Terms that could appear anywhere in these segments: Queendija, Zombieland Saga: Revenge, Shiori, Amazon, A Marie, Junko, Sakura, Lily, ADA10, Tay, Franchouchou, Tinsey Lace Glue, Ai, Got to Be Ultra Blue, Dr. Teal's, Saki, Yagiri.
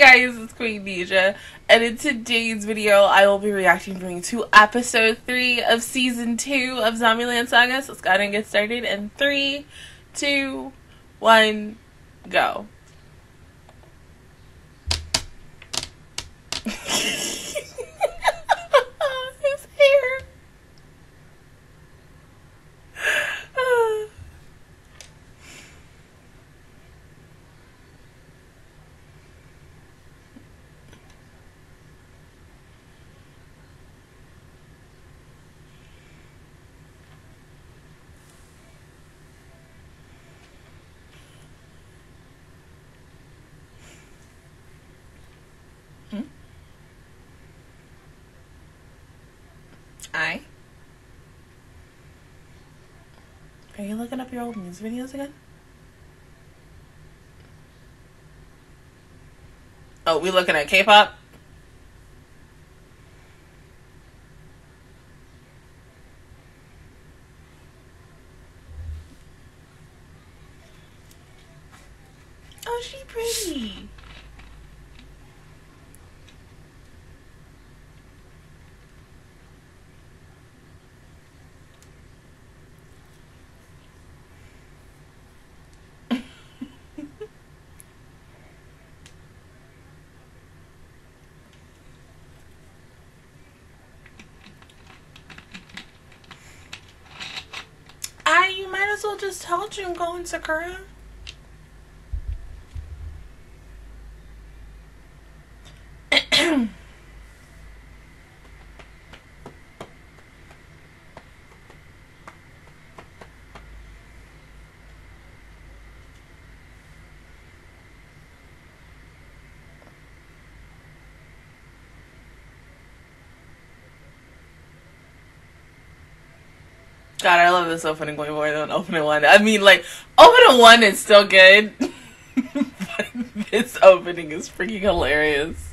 Hey guys, it's Queen Deja, and in today's video I will be reacting to episode 3 of season 2 of Zombieland Saga, so let's go ahead and get started in 3, 2, 1, go. His hair. Ai. Are you looking up your old news videos again? Oh, we looking at K-pop? Oh, she pretty. I'll just tell Junko and Sakura. God, I love this opening way more than opening one. I mean, like, opening one is still good. But this opening is freaking hilarious.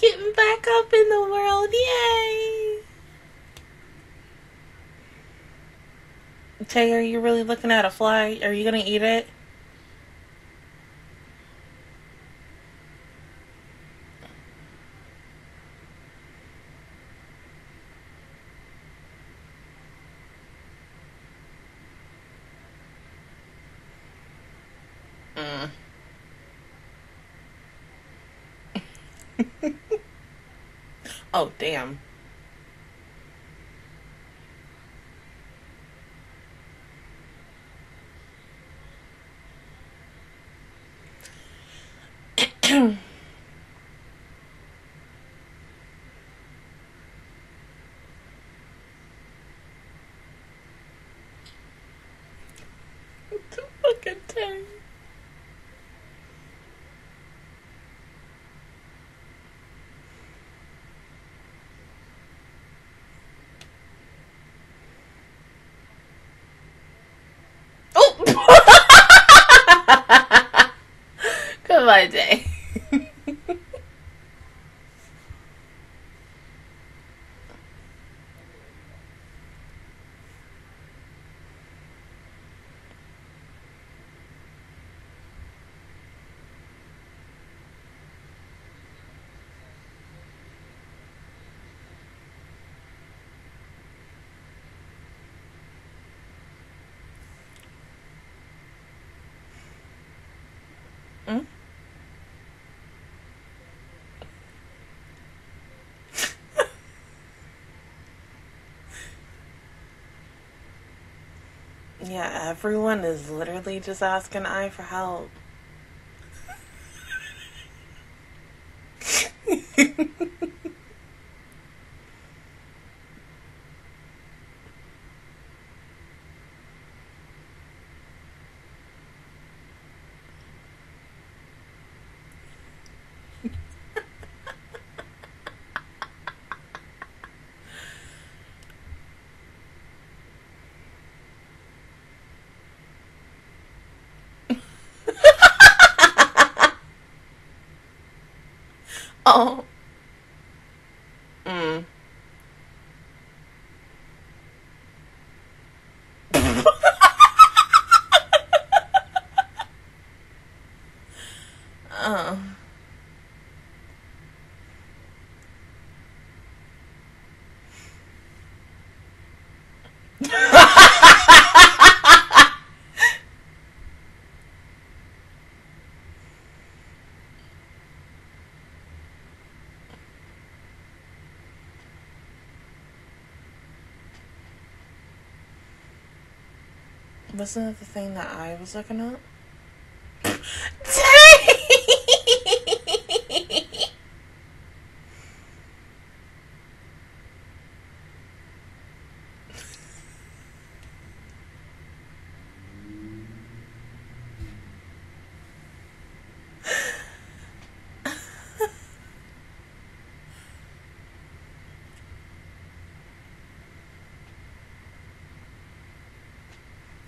Getting back up in the world, yay! Tay, are you really looking at a fly? Are you gonna eat it? Oh, damn. It's a fucking thing. My day. Yeah, everyone is literally just asking Ai for help. Oh. Wasn't it the thing that I was looking up?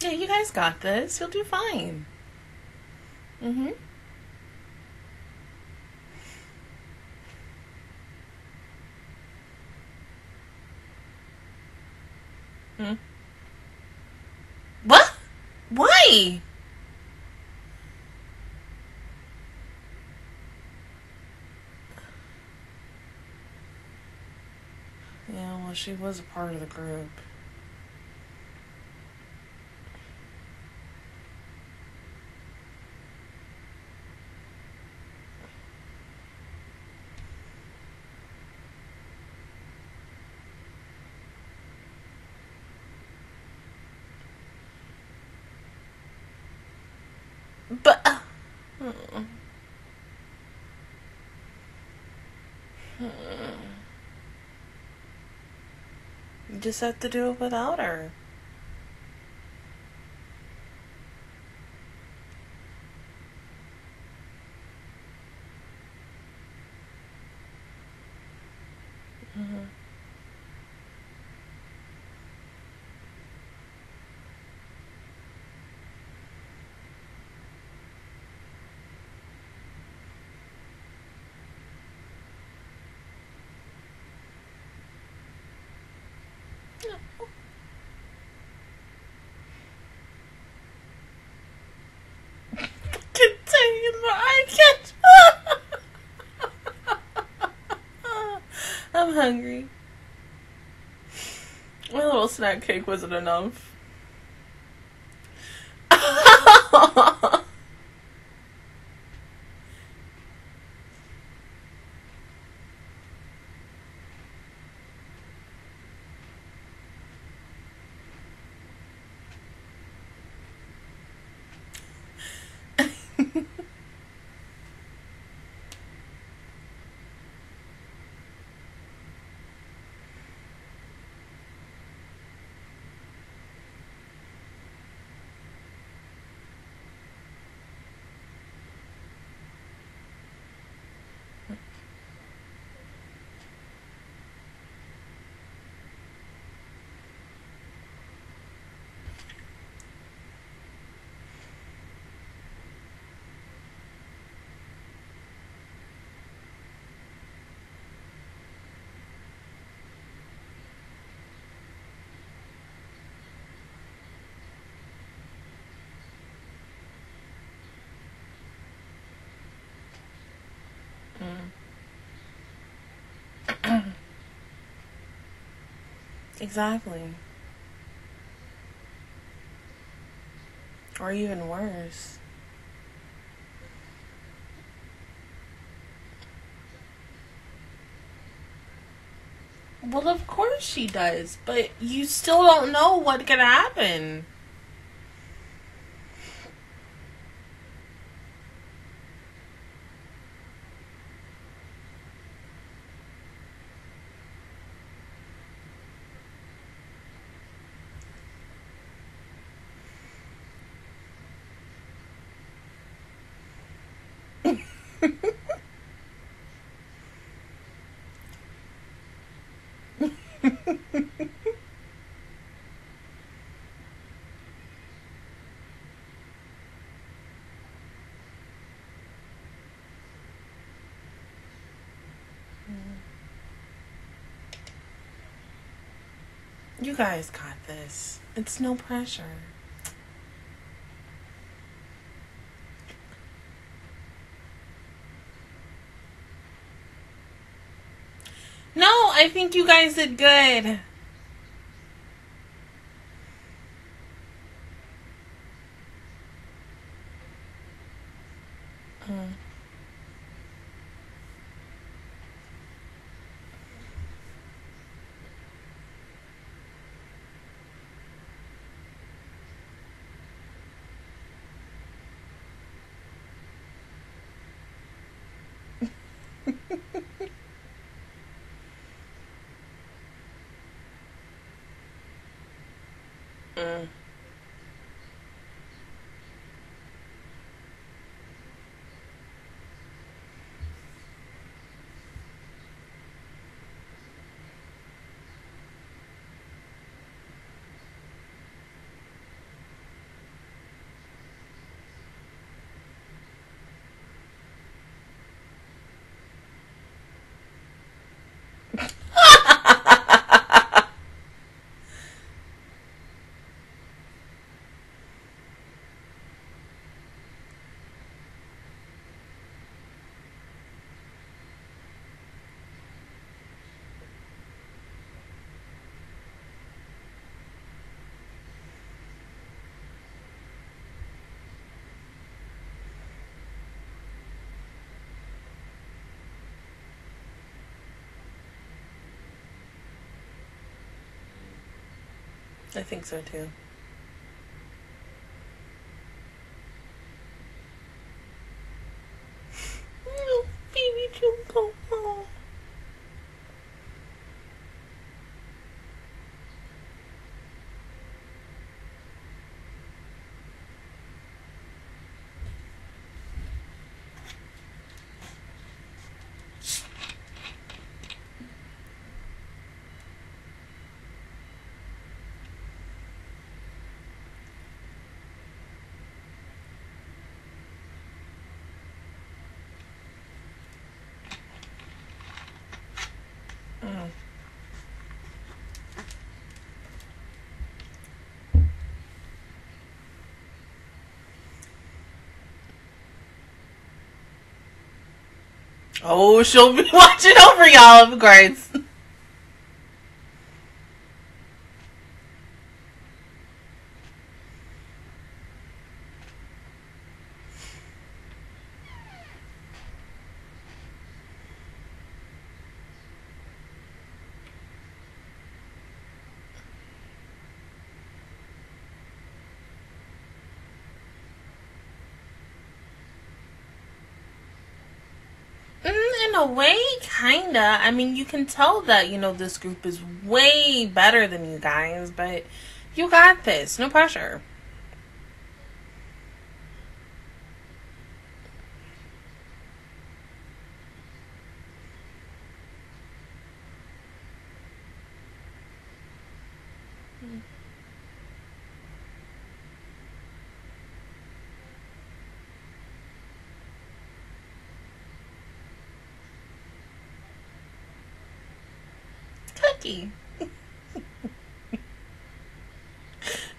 You guys got this. You'll do fine. Mm-hmm. What? Why? Yeah, well, she was a part of the group. You just have to do it without her. I'm hungry. My little snack cake wasn't enough. Exactly. Or even worse. Well, of course she does, but you still don't know what could happen. You guys got this. It's no pressure. No, I think you guys did good. I think so too. Oh, baby Junko. Oh. Oh, she'll be watching over y'all, of course. In a way, kinda. I mean, you can tell that, you know, this group is way better than you guys, but you got this. No pressure.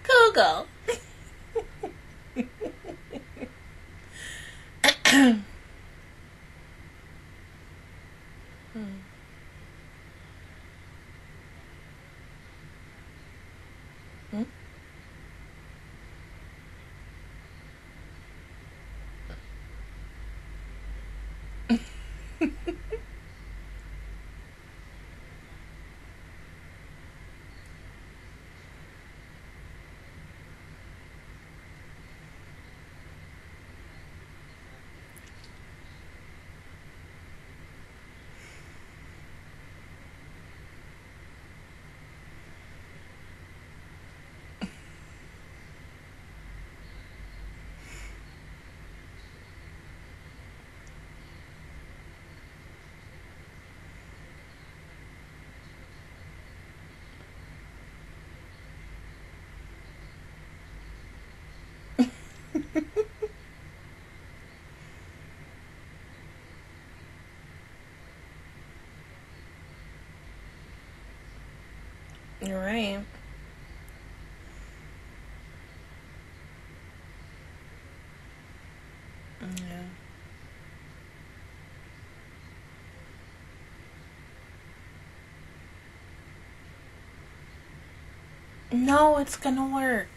Google. No, it's gonna work.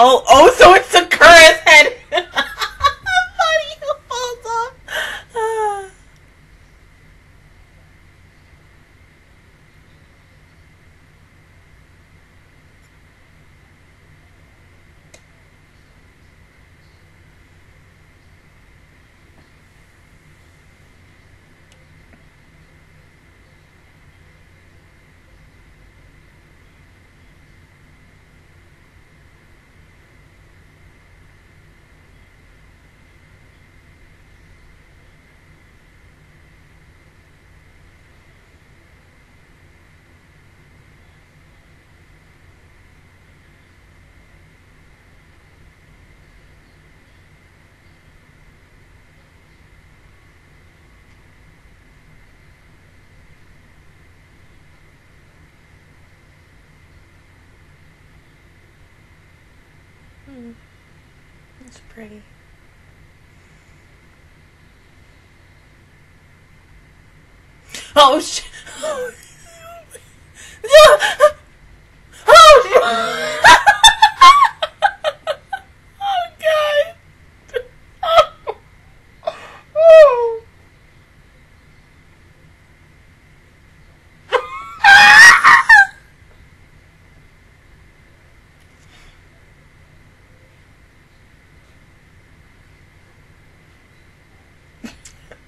Oh, so it's Sakura's head. It's pretty. Oh shit! Oh shit! Oh god! Oh! Oh!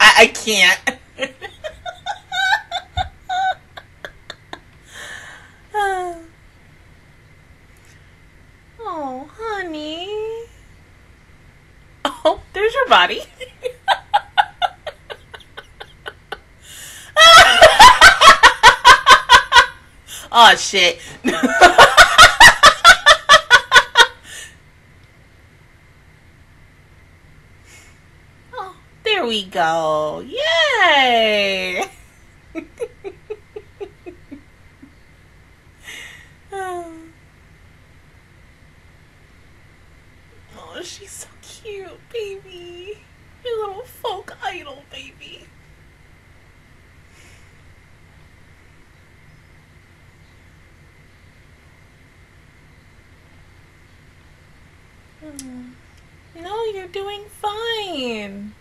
I can't. Oh, honey. Oh, there's your body. Oh, shit. There we go. Yay! Oh. Oh, she's so cute, baby. Your little folk idol, baby. No, you're doing fine.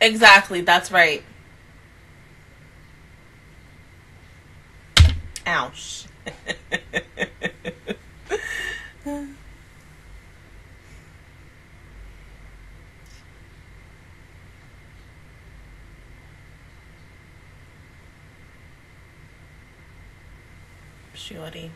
Exactly, that's right. Ouch. Shiori.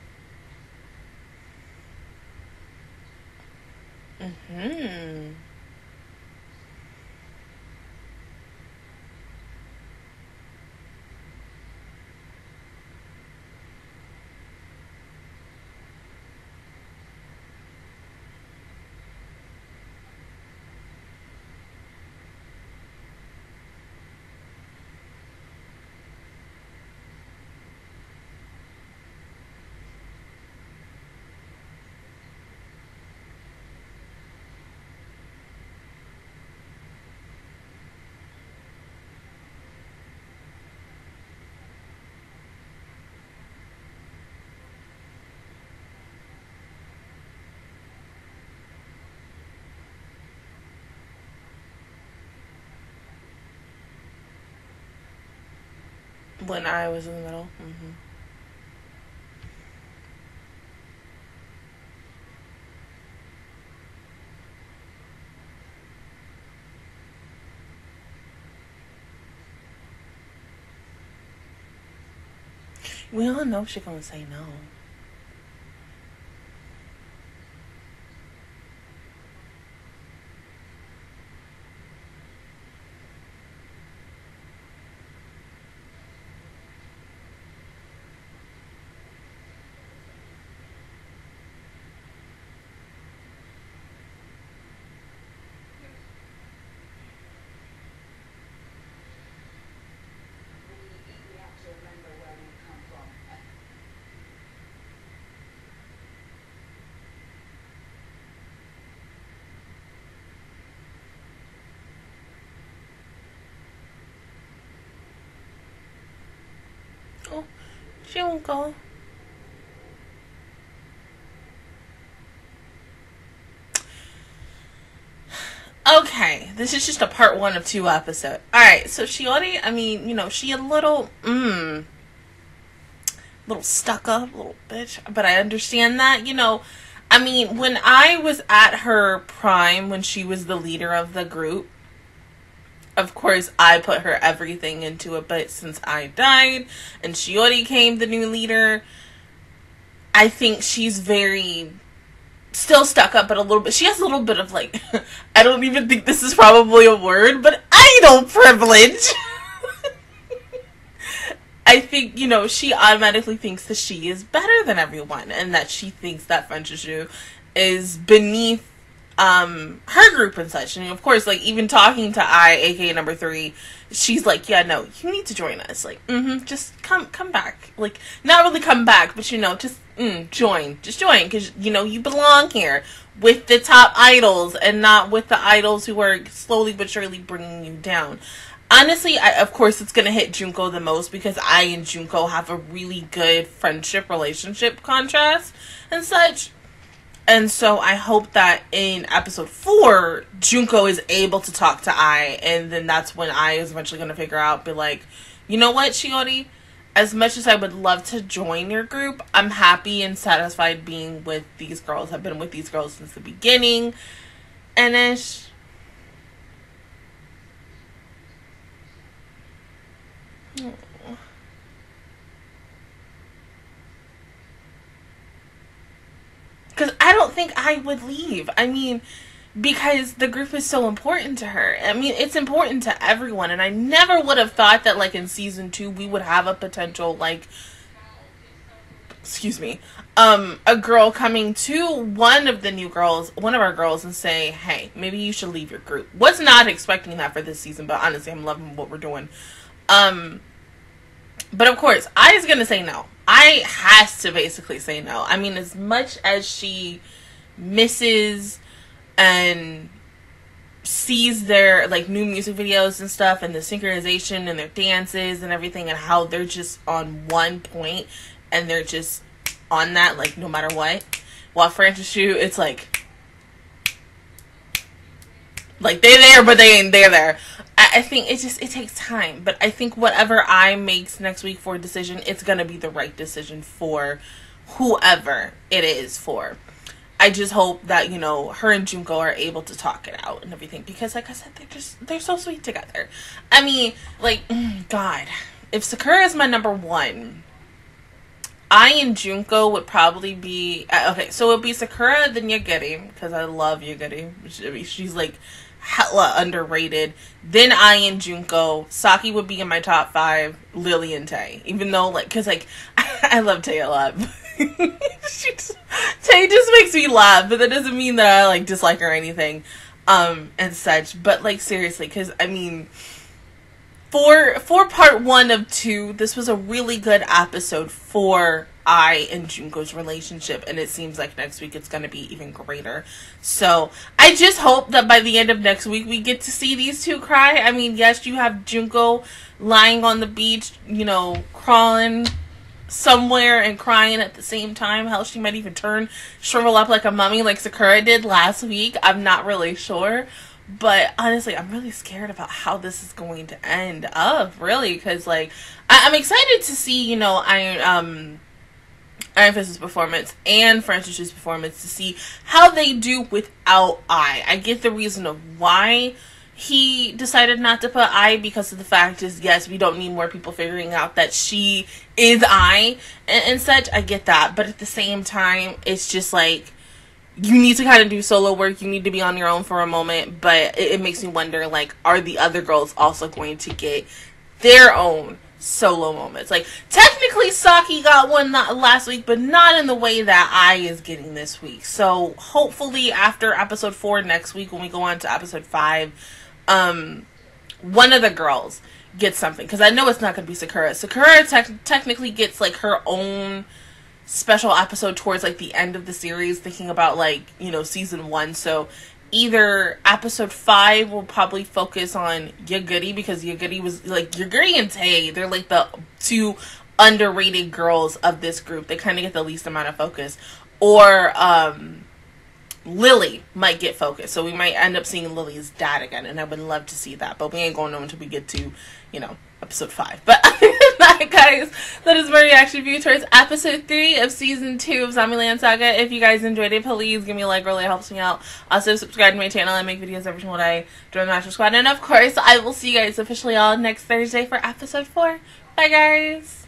When I was in the middle. We all know she's gonna say no. Junko. Okay, this is just a part one of two episode. Alright, so Shiori, I mean, you know, she a little, little stuck up, little bitch, but I understand that, you know, I mean, when I was at her prime, when she was the leader of the group, of course, I put her everything into it, but since I died and Shiori came the new leader, I think she's very still stuck up, but a little bit. She has a little bit of, like, I don't even think this is probably a word, but idol privilege. I think, you know, she automatically thinks that she is better than everyone and that she thinks that Franchouchou is beneath her group and such. And of course, like, even talking to Ai, aka number 3, she's like, yeah, no, you need to join us, like, just come back, like, not really come back, but, you know, just join, because, you know, you belong here with the top idols and not with the idols who are slowly but surely bringing you down. Honestly, of course, it's gonna hit Junko the most, because I and Junko have a really good friendship relationship contrast and such. And so I hope that in episode 4, Junko is able to talk to Ai, and then that's when Ai is eventually going to figure out, be like, you know what, Shiori, as much as I would love to join your group, I'm happy and satisfied being with these girls. I've been with these girls since the beginning, and it's... because I don't think I would leave. I mean, because the group is so important to her. I mean, it's important to everyone. And I never would have thought that, like, in season 2, we would have a potential, like, excuse me, a girl coming to one of the new girls, one of our girls, and say, hey, maybe you should leave your group. Was not expecting that for this season, but honestly, I'm loving what we're doing. But of course, I is going to say no. I has to basically say no. I mean, as much as she misses and sees their, like, new music videos and stuff, and the synchronization and their dances and everything, and how they're just on one point and they're just on that, like, no matter what. While Franchouchou, it's like they're there, but they ain't there. I think it just, it takes time, but I think whatever I makes next week for a decision, it's going to be the right decision for whoever it is for. I just hope that, you know, her and Junko are able to talk it out and everything, because, like I said, they're so sweet together. I mean, like, God, if Sakura is my number 1, I and Junko would probably be, okay, so it'll be Sakura, then Yagiri, because I love Yagiri. She's, like, hella underrated. Then I and Junko. Saki would be in my top 5. Lily and Tay. Even though, like, because, like, I love Tay a lot. Tay just makes me laugh, but that doesn't mean that I, like, dislike her or anything, and such. But, like, seriously, because, I mean, for part 1 of 2, this was a really good episode for I and Junko's relationship, and it seems like next week it's going to be even greater. So I just hope that by the end of next week we get to see these two cry. I mean, yes, you have Junko lying on the beach, you know, crawling somewhere and crying at the same time. Hell, she might even shrivel up like a mummy like Sakura did last week. I'm not really sure, but honestly, I'm really scared about how this is going to end up, really, because, like, I'm excited to see, you know, Iron Fist's performance and Franchouchou's performance, to see how they do without I. I get the reason of why he decided not to put Ai because of the fact is, yes, we don't need more people figuring out that she is Ai and such. I get that. But at the same time, it's just like, you need to kind of do solo work. You need to be on your own for a moment. But it makes me wonder, like, are the other girls also going to get their own solo moments? Like, technically Saki got one last week, but not in the way that Ai is getting this week. So hopefully after episode 4 next week, when we go on to episode 5, one of the girls gets something. Because I know it's not going to be Sakura. Sakura technically gets, like, her own special episode towards, like, the end of the series, thinking about, like, you know, season 1. So either episode 5 will probably focus on Yagiri, because Yagiri was, like, Yagiri and Tay, they're, like, the two underrated girls of this group. They kind of get the least amount of focus. Or Lily might get focused, so we might end up seeing Lily's dad again, and I would love to see that, but we ain't going on until we get to, you know, episode 5. But that, guys, that is my reaction view towards episode 3 of season 2 of Zombieland Saga. If you guys enjoyed it, please give me a like, really helps me out. Also subscribe to my channel. I make videos every single day. Join the National Squad, and of course I will see you guys officially all next Thursday for episode 4. Bye, guys.